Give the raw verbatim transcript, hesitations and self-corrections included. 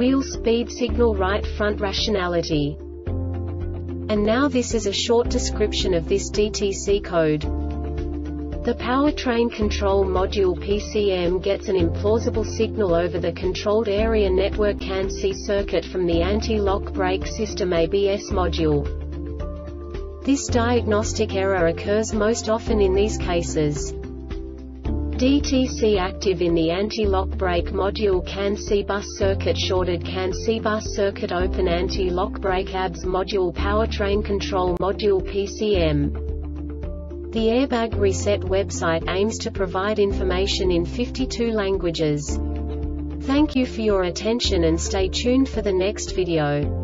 wheel speed signal right front rationality. And now this is a short description of this D T C code. The powertrain control module P C M gets an implausible signal over the controlled area network C A N C circuit from the anti-lock brake system A B S module. This diagnostic error occurs most often in these cases. D T C active in the anti-lock brake module, C A N C bus circuit shorted, C A N C bus circuit open, anti-lock brake A B S module, powertrain control module P C M. The Airbag Reset website aims to provide information in fifty-two languages. Thank you for your attention and stay tuned for the next video.